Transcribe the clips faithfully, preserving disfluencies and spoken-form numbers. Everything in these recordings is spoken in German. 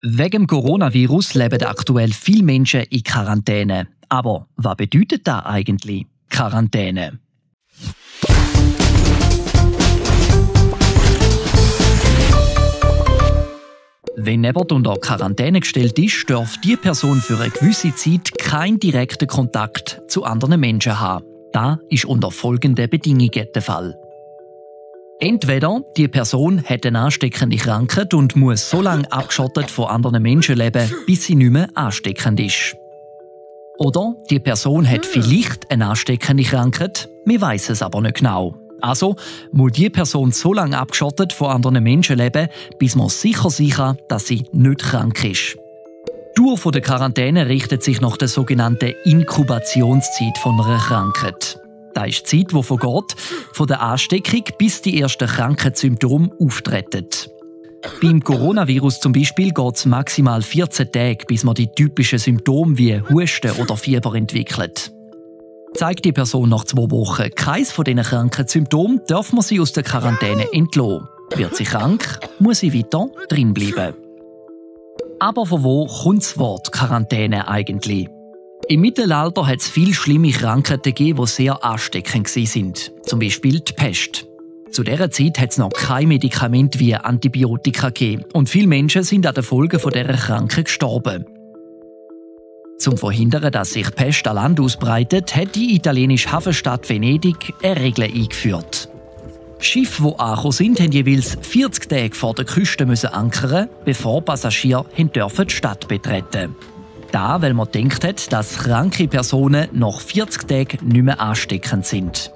Wegen dem Coronavirus leben aktuell viele Menschen in Quarantäne. Aber was bedeutet das eigentlich, Quarantäne? Wenn jemand unter Quarantäne gestellt ist, darf die Person für eine gewisse Zeit keinen direkten Kontakt zu anderen Menschen haben. Das ist unter folgenden Bedingungen der Fall. Entweder die Person hat eine ansteckende Krankheit und muss so lange abgeschottet von anderen Menschen leben, bis sie nicht mehr ansteckend ist. Oder die Person hat vielleicht eine ansteckende Krankheit, man weiss es aber nicht genau. Also muss die Person so lange abgeschottet von anderen Menschen leben, bis man sicher sein kann, dass sie nicht krank ist. Die Dauer der Quarantäne richtet sich nach der sogenannten Inkubationszeit einer Krankheit. Das ist die Zeit, die vergeht, von der Ansteckung bis die ersten Krankheitssymptome auftreten. Beim Coronavirus zum Beispiel geht es maximal vierzehn Tage, bis man die typischen Symptome wie Husten oder Fieber entwickelt. Zeigt die Person nach zwei Wochen keines von diesen Krankheitssymptomen, darf man sie aus der Quarantäne entlassen. Wird sie krank, muss sie weiter drinbleiben. Aber von wo kommt das Wort Quarantäne eigentlich? Im Mittelalter hat es viele schlimme Krankheiten gegeben, die sehr ansteckend waren. Zum Beispiel die Pest. Zu dieser Zeit hat es noch kein Medikament wie Antibiotika gegeben und viele Menschen sind an den Folgen dieser Krankheit gestorben. Zum Verhindern, dass sich Pest an Land ausbreitet, hat die italienische Hafenstadt Venedig eine Regel eingeführt. Schiffe, die angekommen sind, mussten jeweils vierzig Tage vor der Küste ankern, bevor Passagiere die Stadt betreten durften. Da, weil man gedacht hat, dass kranke Personen nach vierzig Tagen nicht mehr ansteckend sind.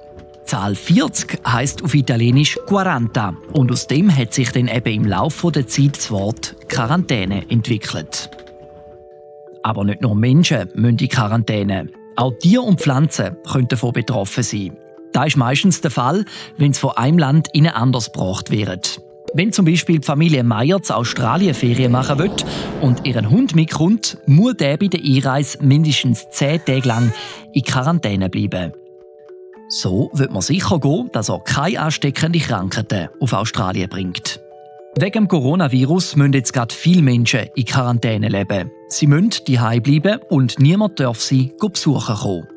Die Zahl vierzig heisst auf Italienisch Quaranta und aus dem hat sich dann eben im Laufe der Zeit das Wort Quarantäne entwickelt. Aber nicht nur Menschen müssen in Quarantäne. Auch Tiere und Pflanzen können davon betroffen sein. Das ist meistens der Fall, wenn es von einem Land in ein anderes gebracht wird. Wenn zum Beispiel die Familie Meier zu Australien Ferien machen will und ihren Hund mitkommt, muss der bei der Einreise mindestens zehn Tage lang in Quarantäne bleiben. So wird man sicher gehen, dass er keine ansteckenden Krankheiten auf Australien bringt. Wegen dem Coronavirus müssen jetzt gerade viele Menschen in Quarantäne leben. Sie müssen daheim bleiben und niemand darf sie besuchen kommen.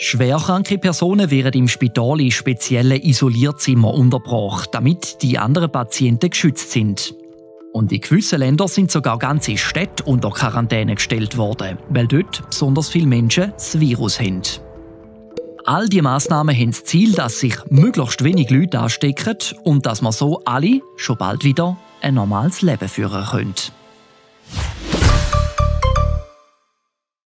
Schwerkranke Personen werden im Spital in speziellen Isolierzimmern untergebracht, damit die anderen Patienten geschützt sind. Und in gewissen Ländern sind sogar ganze Städte unter Quarantäne gestellt worden, weil dort besonders viele Menschen das Virus haben. All diese Massnahmen haben das Ziel, dass sich möglichst wenig Leute anstecken und dass man so alle schon bald wieder ein normales Leben führen können.